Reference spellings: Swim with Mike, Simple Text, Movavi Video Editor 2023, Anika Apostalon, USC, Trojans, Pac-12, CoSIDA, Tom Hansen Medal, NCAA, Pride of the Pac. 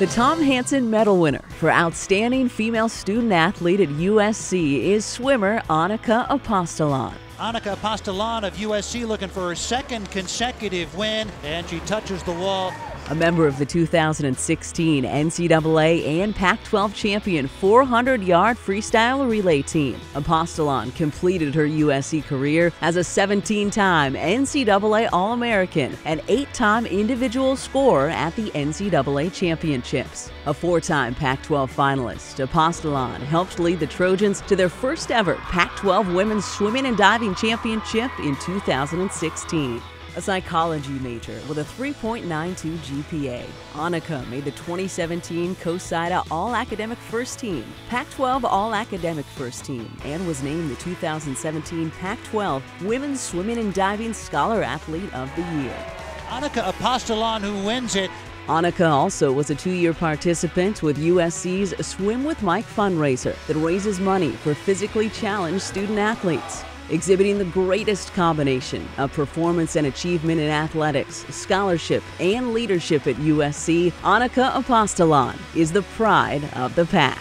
The Tom Hansen Medal winner for Outstanding Female Student Athlete at USC is swimmer Anika Apostalon. Anika Apostalon of USC looking for her second consecutive win, and she touches the wall. A member of the 2016 NCAA and Pac-12 champion 400-yard freestyle relay team, Apostalon completed her USC career as a 17-time NCAA All-American and 8-time individual scorer at the NCAA championships. A 4-time Pac-12 finalist, Apostalon helped lead the Trojans to their first ever Pac-12 Women's Swimming and Diving Championship in 2016. A psychology major with a 3.92 GPA, Anika made the 2017 CoSIDA All-Academic First Team, Pac-12 All-Academic First Team, and was named the 2017 Pac-12 Women's Swimming and Diving Scholar Athlete of the Year. Anika Apostalon, who wins it. Anika also was a 2-year participant with USC's Swim with Mike fundraiser that raises money for physically challenged student-athletes. Exhibiting the greatest combination of performance and achievement in athletics, scholarship, and leadership at USC, Anika Apostalon is the pride of the Pac.